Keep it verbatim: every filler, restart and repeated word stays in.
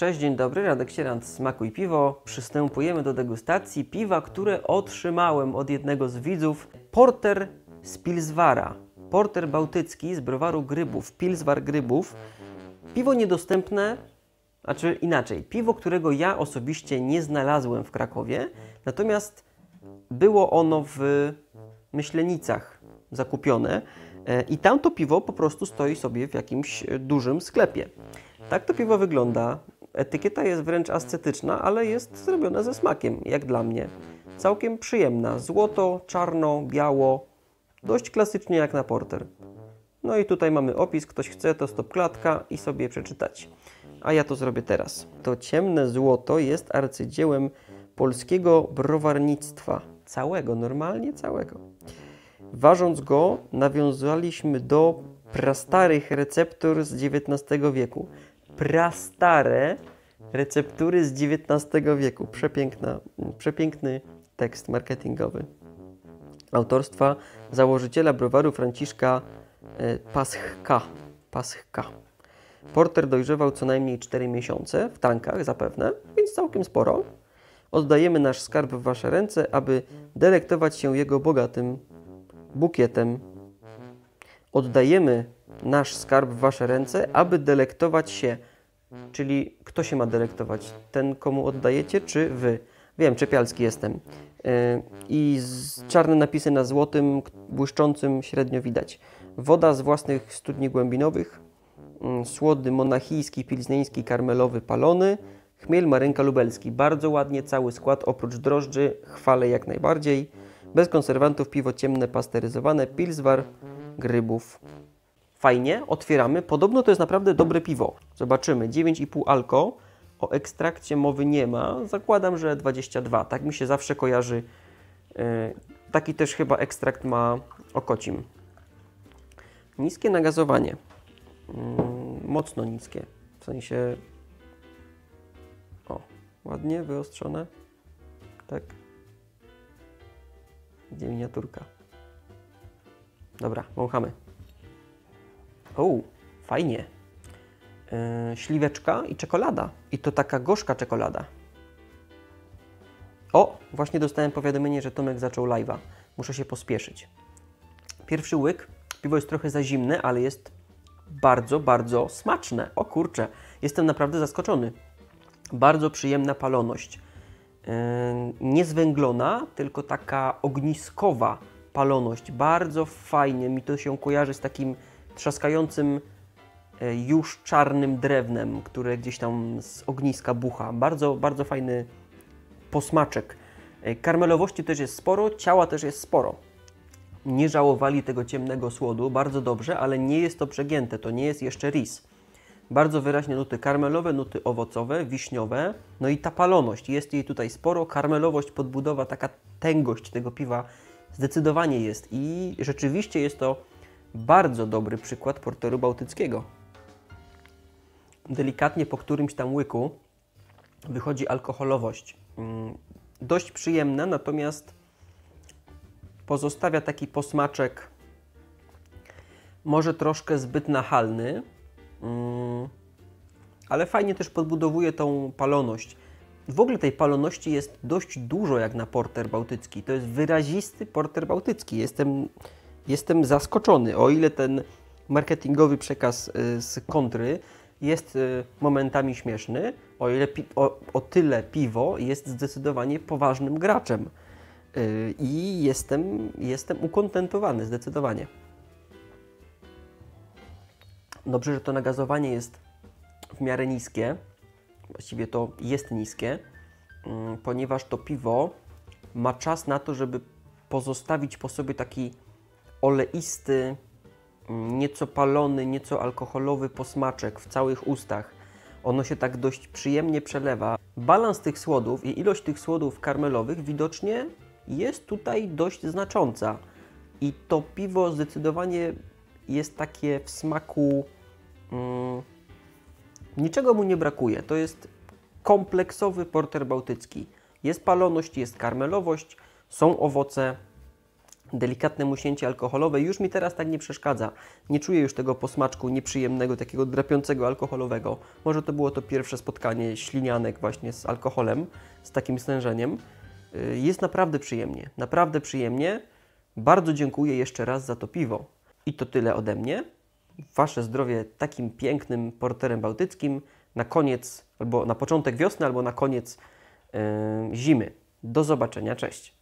Cześć, dzień dobry, Radek Sierant, Smakuj Piwo. Przystępujemy do degustacji piwa, które otrzymałem od jednego z widzów. Porter z Pilsvara, porter bałtycki z browaru Grybów, Pilsvar Grybów. Piwo niedostępne, znaczy inaczej, piwo, którego ja osobiście nie znalazłem w Krakowie, natomiast było ono w Myślenicach zakupione i tamto piwo po prostu stoi sobie w jakimś dużym sklepie. Tak to piwo wygląda. Etykieta jest wręcz ascetyczna, ale jest zrobiona ze smakiem, jak dla mnie. Całkiem przyjemna. Złoto, czarno, biało. Dość klasycznie jak na porter. No i tutaj mamy opis. Ktoś chce, to stop klatka i sobie przeczytać. A ja to zrobię teraz. To ciemne złoto jest arcydziełem polskiego browarnictwa. Całego, normalnie całego. Ważąc go, nawiązaliśmy do prastarych receptur z dziewiętnastego wieku. Prastare receptury z dziewiętnastego wieku. Przepiękna, przepiękny tekst marketingowy autorstwa założyciela browaru Franciszka Paschka. Paschka. Porter dojrzewał co najmniej cztery miesiące, w tankach zapewne, więc całkiem sporo. Oddajemy nasz skarb w Wasze ręce, aby delektować się jego bogatym bukietem. Oddajemy nasz skarb w Wasze ręce, aby delektować się. Czyli kto się ma delektować? Ten, komu oddajecie, czy Wy? Wiem, czepialski jestem. Yy, I z czarne napisy na złotym, błyszczącym średnio widać. Woda z własnych studni głębinowych. Yy, słody monachijski, pilznieński, karmelowy, palony. Chmiel marynka lubelski. Bardzo ładnie, cały skład, oprócz drożdży, chwalę jak najbardziej. Bez konserwantów, piwo ciemne, pasteryzowane, Pilsvar Grybów. Fajnie, otwieramy. Podobno to jest naprawdę dobre piwo. Zobaczymy. dziewięć i pół alko. O ekstrakcie mowy nie ma. Zakładam, że dwadzieścia dwa. Tak mi się zawsze kojarzy. Yy, taki też chyba ekstrakt ma Okocim. Niskie nagazowanie. Yy, mocno niskie. W sensie... O, ładnie wyostrzone. Tak. Gdzie miniaturka? Dobra, wąchamy. O, fajnie. Yy, śliweczka i czekolada. I to taka gorzka czekolada. O, właśnie dostałem powiadomienie, że Tomek zaczął live'a. Muszę się pospieszyć. Pierwszy łyk. Piwo jest trochę za zimne, ale jest bardzo, bardzo smaczne. O kurczę, jestem naprawdę zaskoczony. Bardzo przyjemna paloność. Yy, nie zwęglona, tylko taka ogniskowa paloność. Bardzo fajnie. Mi to się kojarzy z takim trzaskającym już czarnym drewnem, które gdzieś tam z ogniska bucha. Bardzo, bardzo fajny posmaczek. Karmelowości też jest sporo, ciała też jest sporo. Nie żałowali tego ciemnego słodu, bardzo dobrze, ale nie jest to przegięte, to nie jest jeszcze ris. Bardzo wyraźnie nuty karmelowe, nuty owocowe, wiśniowe, no i ta paloność. Jest jej tutaj sporo, karmelowość, podbudowa, taka tęgość tego piwa zdecydowanie jest i rzeczywiście jest to bardzo dobry przykład porteru bałtyckiego. Delikatnie po którymś tam łyku wychodzi alkoholowość. Dość przyjemna, natomiast pozostawia taki posmaczek może troszkę zbyt nachalny, ale fajnie też podbudowuje tą paloność. W ogóle tej paloności jest dość dużo jak na porter bałtycki. To jest wyrazisty porter bałtycki. Jestem... Jestem zaskoczony, o ile ten marketingowy przekaz z kontry jest momentami śmieszny, o, ile pi o, o tyle piwo jest zdecydowanie poważnym graczem. Yy, I jestem, jestem ukontentowany, zdecydowanie. Dobrze, że to nagazowanie jest w miarę niskie, właściwie to jest niskie, yy, ponieważ to piwo ma czas na to, żeby pozostawić po sobie taki oleisty, nieco palony, nieco alkoholowy posmaczek w całych ustach. Ono się tak dość przyjemnie przelewa. Balans tych słodów i ilość tych słodów karmelowych widocznie jest tutaj dość znacząca. I to piwo zdecydowanie jest takie w smaku... Mm, niczego mu nie brakuje. To jest kompleksowy porter bałtycki. Jest paloność, jest karmelowość, są owoce. delikatne musięcie alkoholowe już mi teraz tak nie przeszkadza. Nie czuję już tego posmaczku nieprzyjemnego, takiego drapiącego alkoholowego. Może to było to pierwsze spotkanie ślinianek właśnie z alkoholem, z takim stężeniem. Jest naprawdę przyjemnie, naprawdę przyjemnie. Bardzo dziękuję jeszcze raz za to piwo. I to tyle ode mnie. Wasze zdrowie takim pięknym porterem bałtyckim na koniec, albo na początek wiosny, albo na koniec yy, zimy. Do zobaczenia, cześć!